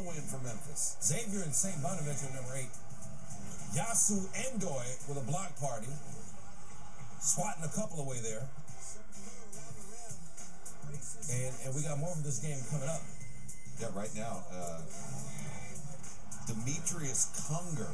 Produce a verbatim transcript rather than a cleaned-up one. another win for Memphis. Xavier and Saint Bonaventure, number eight. Youssou Ndoye with a block party. Swatting a couple away there. And, and we got more from this game coming up. Yeah, right now, uh, Demetrius Conger.